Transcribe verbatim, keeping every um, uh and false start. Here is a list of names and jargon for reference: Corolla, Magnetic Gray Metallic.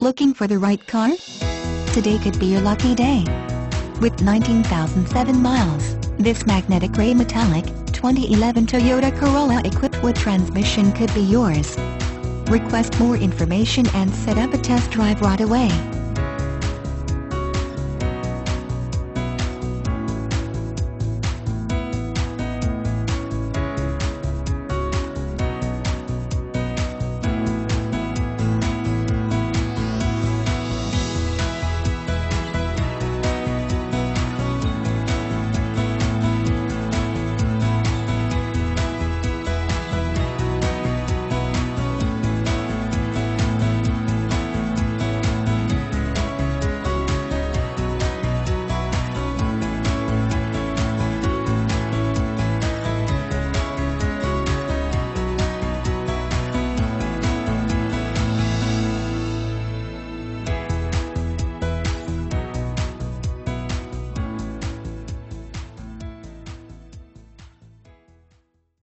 Looking for the right car? Today could be your lucky day. With nineteen thousand seven miles, this Magnetic Gray Metallic twenty eleven Toyota Corolla equipped with transmission could be yours. Request more information and set up a test drive right away.